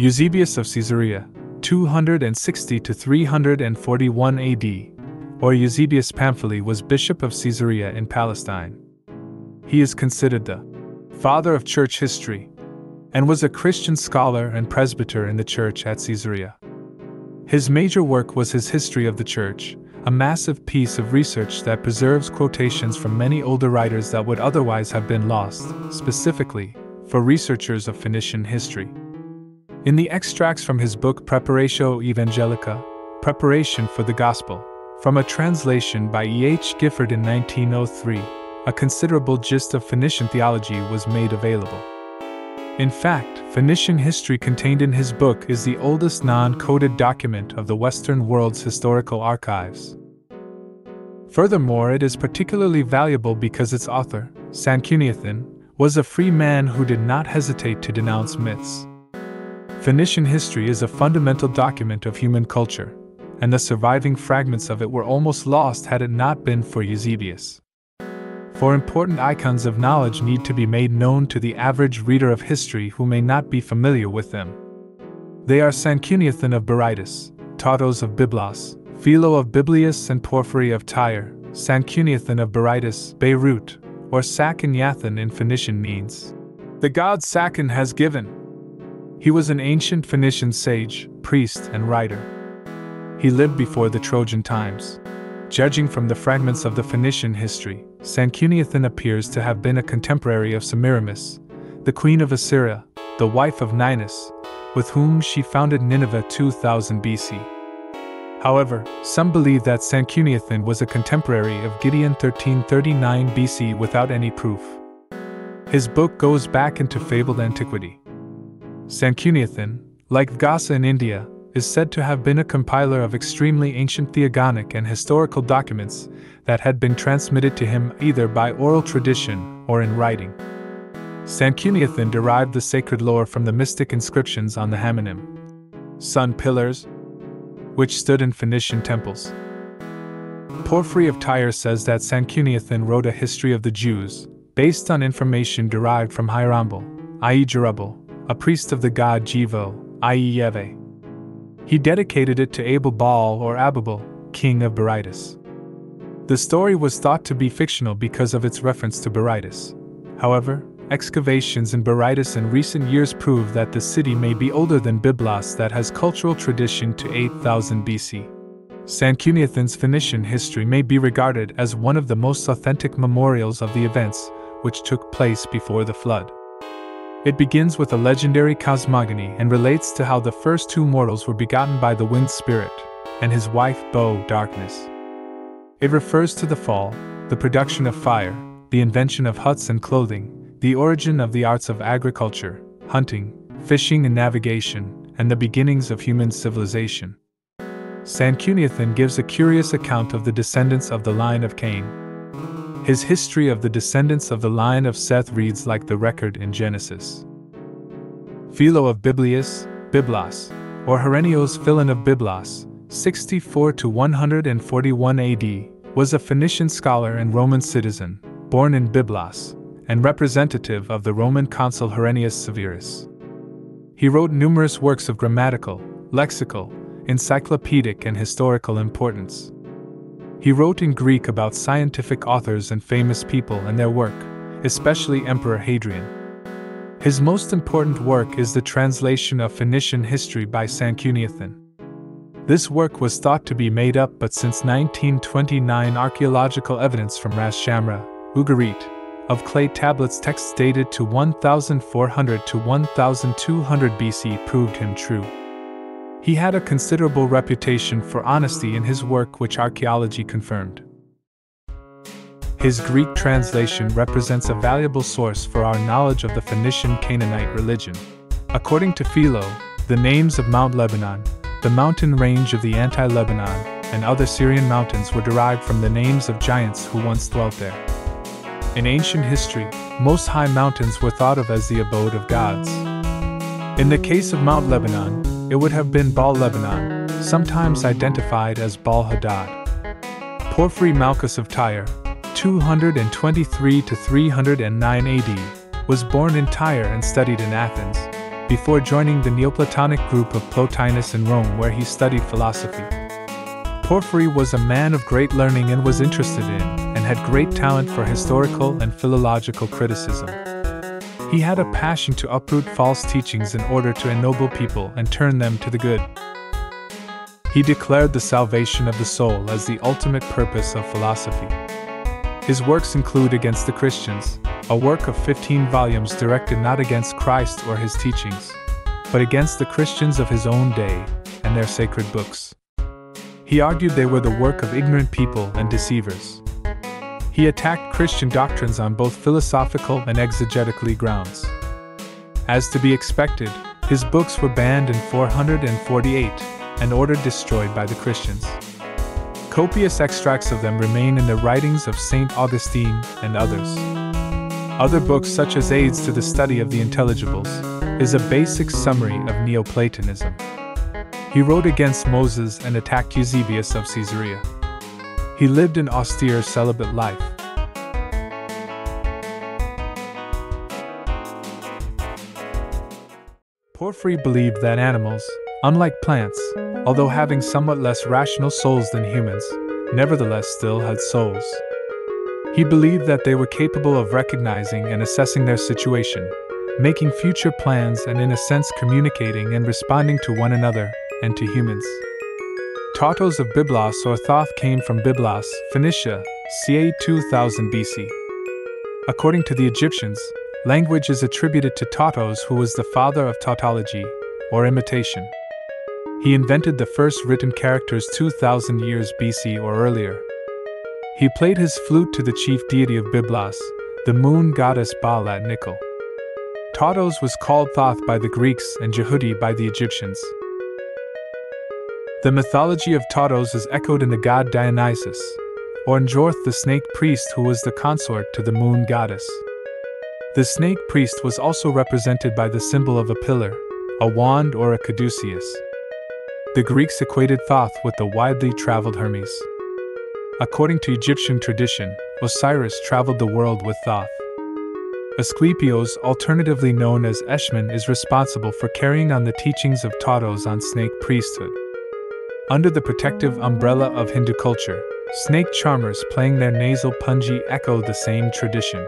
Eusebius of Caesarea, 260 to 341 AD, or Eusebius Pamphili, was bishop of Caesarea in Palestine. He is considered the father of church history, and was a Christian scholar and presbyter in the church at Caesarea. His major work was his History of the Church, a massive piece of research that preserves quotations from many older writers that would otherwise have been lost, specifically for researchers of Phoenician history. In the extracts from his book Preparatio Evangelica, Preparation for the Gospel, from a translation by E. H. Gifford in 1903, a considerable gist of Phoenician theology was made available. In fact, Phoenician history contained in his book is the oldest non-coded document of the Western world's historical archives. Furthermore, it is particularly valuable because its author, Sanchuniathon, was a free man who did not hesitate to denounce myths. Phoenician history is a fundamental document of human culture, and the surviving fragments of it were almost lost had it not been for Eusebius. For important icons of knowledge need to be made known to the average reader of history who may not be familiar with them. They are Sanchuniathon of Berytus, Tatos of Byblos, Philo of Byblos and Porphyry of Tyre. Sanchuniathon of Berytus, Beirut, or Sanchuniathon in Phoenician means, "The god Sachin has given." He was an ancient Phoenician sage, priest and writer. He lived before the Trojan times. Judging from the fragments of the Phoenician history, Sanchuniathon appears to have been a contemporary of Semiramis, the queen of Assyria, the wife of Ninus, with whom she founded Nineveh 2000 BC. However, some believe that Sanchuniathon was a contemporary of Gideon 1339 BC without any proof. His book goes back into fabled antiquity. Sanchuniathon, like Vyasa in India, is said to have been a compiler of extremely ancient theogonic and historical documents that had been transmitted to him either by oral tradition or in writing. Sanchuniathon derived the sacred lore from the mystic inscriptions on the Hammonim, sun pillars, which stood in Phoenician temples. Porphyry of Tyre says that Sanchuniathon wrote a history of the Jews, based on information derived from Hierombal, i.e. Jerubbaal, a priest of the god Jevo, i.e. Yeve. He dedicated it to Abibaal or Ababel, king of Berytus. The story was thought to be fictional because of its reference to Berytus. However, excavations in Berytus in recent years prove that the city may be older than Byblos that has cultural tradition to 8000 BC. Sanchuniathon's Phoenician history may be regarded as one of the most authentic memorials of the events which took place before the flood. It begins with a legendary cosmogony and relates to how the first two mortals were begotten by the wind spirit and his wife Bo Darkness. It refers to the fall, the production of fire, the invention of huts and clothing, the origin of the arts of agriculture, hunting, fishing and navigation, and the beginnings of human civilization. Sanchuniathon gives a curious account of the descendants of the line of Cain. His history of the descendants of the line of Seth reads like the record in Genesis. Philo of Byblos, or Herennios Philon of Byblos, 64 to 141 AD, was a Phoenician scholar and Roman citizen, born in Byblos, and representative of the Roman consul Herennius Severus. He wrote numerous works of grammatical, lexical, encyclopedic and historical importance. He wrote in Greek about scientific authors and famous people and their work, especially Emperor Hadrian. His most important work is the translation of Phoenician history by Sanchuniathon. This work was thought to be made up, but since 1929 archaeological evidence from Ras Shamra, Ugarit, of clay tablets texts dated to 1400 to 1200 BC proved him true. He had a considerable reputation for honesty in his work, which archaeology confirmed. His Greek translation represents a valuable source for our knowledge of the Phoenician Canaanite religion. According to Philo, the names of Mount Lebanon, the mountain range of the Anti-Lebanon, and other Syrian mountains were derived from the names of giants who once dwelt there. In ancient history, most high mountains were thought of as the abode of gods. In the case of Mount Lebanon, it would have been Baal Lebanon, sometimes identified as Baal Hadad. Porphyry Malchus of Tyre, 223 to 309 AD, was born in Tyre and studied in Athens, before joining the Neoplatonic group of Plotinus in Rome, where he studied philosophy. Porphyry was a man of great learning and was interested in, and had great talent for historical and philological criticism. He had a passion to uproot false teachings in order to ennoble people and turn them to the good. He declared the salvation of the soul as the ultimate purpose of philosophy. His works include Against the Christians, a work of 15 volumes directed not against Christ or his teachings, but against the Christians of his own day and their sacred books. He argued they were the work of ignorant people and deceivers. He attacked Christian doctrines on both philosophical and exegetical grounds. As to be expected, his books were banned in 448 and ordered destroyed by the Christians. Copious extracts of them remain in the writings of St. Augustine and others. Other books, such as Aids to the Study of the Intelligibles, is a basic summary of Neoplatonism. He wrote against Moses and attacked Eusebius of Caesarea. He lived an austere celibate life. Porphyry believed that animals, unlike plants, although having somewhat less rational souls than humans, nevertheless still had souls. He believed that they were capable of recognizing and assessing their situation, making future plans, and in a sense communicating and responding to one another and to humans. Tatos of Byblos or Thoth came from Byblos, Phoenicia, ca. 2000 BC. According to the Egyptians, language is attributed to Tatos, who was the father of tautology, or imitation. He invented the first written characters 2000 years BC or earlier. He played his flute to the chief deity of Byblos, the moon goddess Baal at Nikkel. Tatos was called Thoth by the Greeks and Jehudi by the Egyptians. The mythology of Taautus is echoed in the god Dionysus, or Njorth, the snake priest, who was the consort to the moon goddess. The snake priest was also represented by the symbol of a pillar, a wand, or a caduceus. The Greeks equated Thoth with the widely traveled Hermes. According to Egyptian tradition, Osiris traveled the world with Thoth. Asclepios, alternatively known as Eshmun, is responsible for carrying on the teachings of Taautus on snake priesthood. Under the protective umbrella of Hindu culture, snake charmers playing their nasal punji echo the same tradition.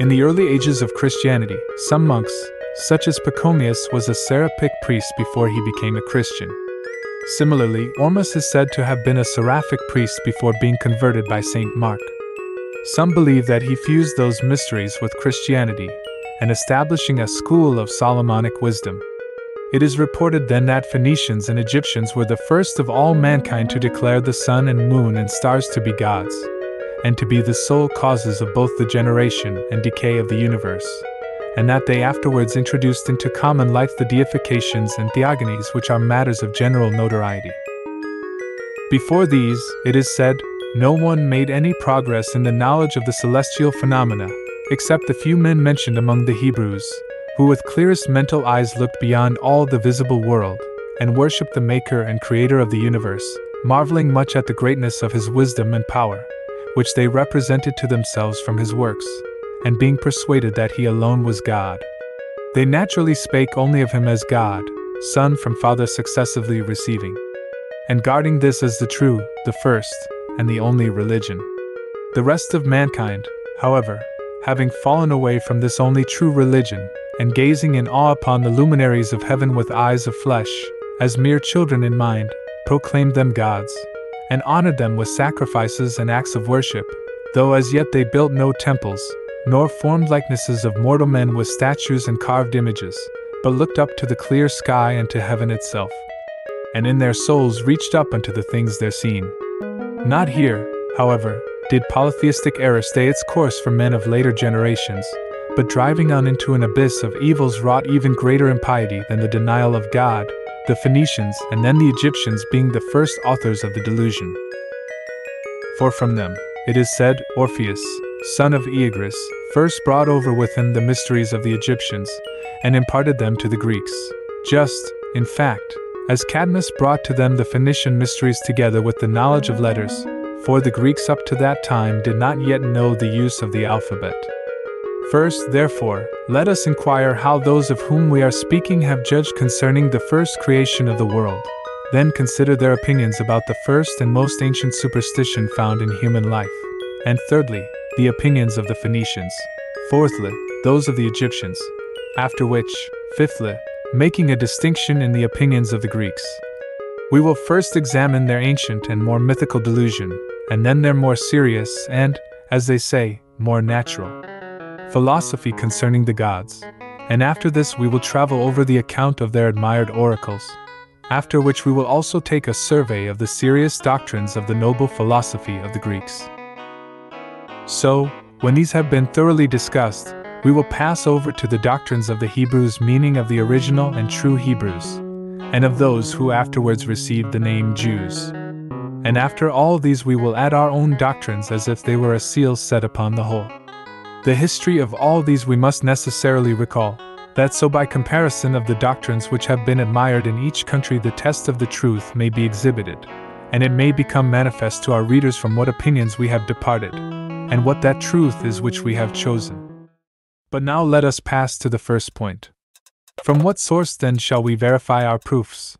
In the early ages of Christianity, some monks, such as Pachomius, was a Seraphic priest before he became a Christian. Similarly, Ormus is said to have been a Seraphic priest before being converted by Saint Mark. Some believe that he fused those mysteries with Christianity and establishing a school of Solomonic wisdom. It is reported then that Phoenicians and Egyptians were the first of all mankind to declare the sun and moon and stars to be gods, and to be the sole causes of both the generation and decay of the universe, and that they afterwards introduced into common life the deifications and theogonies, which are matters of general notoriety. Before these, it is said, no one made any progress in the knowledge of the celestial phenomena, except the few men mentioned among the Hebrews, who with clearest mental eyes looked beyond all the visible world, and worshipped the maker and creator of the universe, marveling much at the greatness of his wisdom and power, which they represented to themselves from his works, and being persuaded that he alone was God. They naturally spake only of him as God, Son from Father successively receiving, and guarding this as the true, the first, and the only religion. The rest of mankind, however, having fallen away from this only true religion, and gazing in awe upon the luminaries of heaven with eyes of flesh, as mere children in mind, proclaimed them gods, and honored them with sacrifices and acts of worship, though as yet they built no temples, nor formed likenesses of mortal men with statues and carved images, but looked up to the clear sky and to heaven itself, and in their souls reached up unto the things there seen. Not here, however, did polytheistic error stay its course for men of later generations, but driving on into an abyss of evils wrought even greater impiety than the denial of God, the Phoenicians and then the Egyptians being the first authors of the delusion. For from them, it is said, Orpheus, son of Oeagrus, first brought over with him the mysteries of the Egyptians, and imparted them to the Greeks, just, in fact, as Cadmus brought to them the Phoenician mysteries together with the knowledge of letters, for the Greeks up to that time did not yet know the use of the alphabet. First, therefore, let us inquire how those of whom we are speaking have judged concerning the first creation of the world. Then consider their opinions about the first and most ancient superstition found in human life. And thirdly, the opinions of the Phoenicians. Fourthly, those of the Egyptians. After which, fifthly, making a distinction in the opinions of the Greeks. We will first examine their ancient and more mythical delusion, and then their more serious and, as they say, more natural philosophy concerning the gods. And after this we will travel over the account of their admired oracles. After which we will also take a survey of the serious doctrines of the noble philosophy of the Greeks. So, when these have been thoroughly discussed, we will pass over to the doctrines of the Hebrews, meaning of the original and true Hebrews, and of those who afterwards received the name Jews. And after all these we will add our own doctrines as if they were a seal set upon the whole. The history of all these we must necessarily recall, that so by comparison of the doctrines which have been admired in each country the test of the truth may be exhibited, and it may become manifest to our readers from what opinions we have departed, and what that truth is which we have chosen. But now let us pass to the first point. From what source then shall we verify our proofs?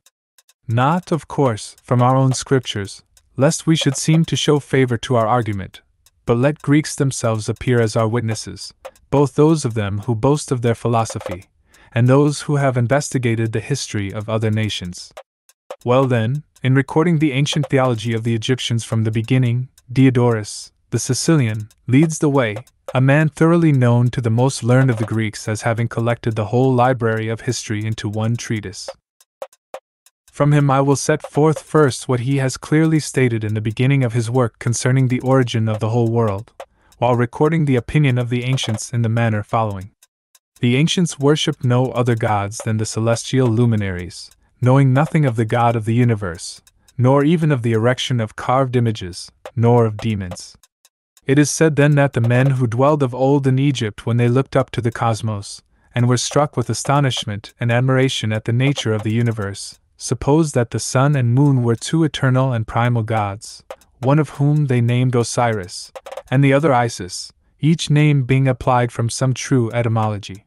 Not, of course, from our own scriptures, lest we should seem to show favor to our argument, but let Greeks themselves appear as our witnesses, both those of them who boast of their philosophy, and those who have investigated the history of other nations. Well then, in recording the ancient theology of the Egyptians from the beginning, Diodorus, the Sicilian, leads the way, a man thoroughly known to the most learned of the Greeks as having collected the whole library of history into one treatise. From him I will set forth first what he has clearly stated in the beginning of his work concerning the origin of the whole world, while recording the opinion of the ancients in the manner following. The ancients worshipped no other gods than the celestial luminaries, knowing nothing of the God of the universe, nor even of the erection of carved images, nor of demons. It is said then that the men who dwelled of old in Egypt, when they looked up to the cosmos, and were struck with astonishment and admiration at the nature of the universe, supposed that the sun and moon were two eternal and primal gods, one of whom they named Osiris, and the other Isis, each name being applied from some true etymology.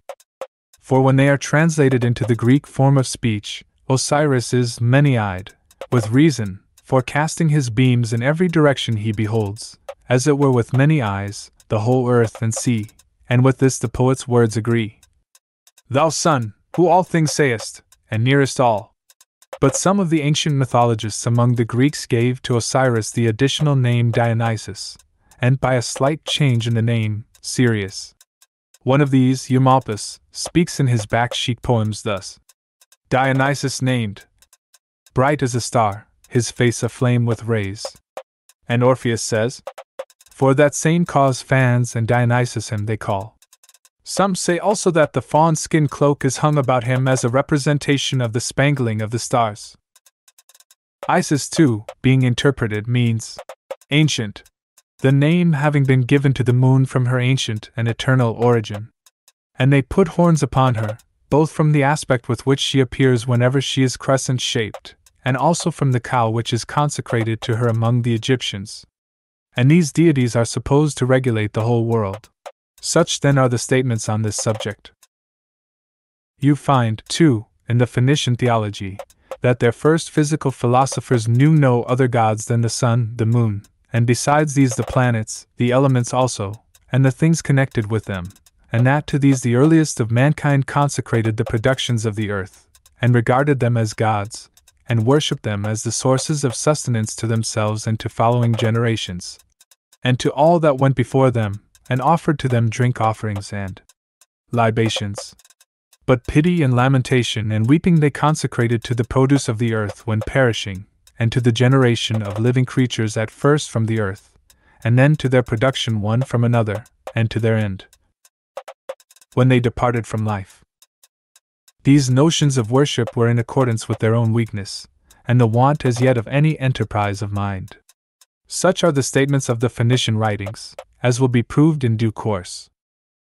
For when they are translated into the Greek form of speech, Osiris is many-eyed, with reason, forecasting his beams in every direction he beholds, as it were with many eyes, the whole earth and sea, and with this the poet's words agree. Thou sun, who all things sayest, and nearest all. But some of the ancient mythologists among the Greeks gave to Osiris the additional name Dionysus, and by a slight change in the name, Sirius. One of these, Eumolpus, speaks in his Bakshik poems thus. Dionysus named, bright as a star, his face aflame with rays. And Orpheus says, for that same cause fans and Dionysus him they call. Some say also that the fawn skin cloak is hung about him as a representation of the spangling of the stars. Isis too, being interpreted, means ancient, the name having been given to the moon from her ancient and eternal origin. And they put horns upon her, both from the aspect with which she appears whenever she is crescent-shaped, and also from the cow which is consecrated to her among the Egyptians. And these deities are supposed to regulate the whole world. Such then are the statements on this subject. You find, too, in the Phoenician theology, that their first physical philosophers knew no other gods than the sun, the moon, and besides these the planets, the elements also, and the things connected with them, and that to these the earliest of mankind consecrated the productions of the earth, and regarded them as gods, and worshipped them as the sources of sustenance to themselves and to following generations, and to all that went before them, and offered to them drink offerings and libations. But pity and lamentation and weeping they consecrated to the produce of the earth when perishing, and to the generation of living creatures at first from the earth, and then to their production one from another, and to their end, when they departed from life. These notions of worship were in accordance with their own weakness, and the want as yet of any enterprise of mind. Such are the statements of the Phoenician writings, as will be proved in due course.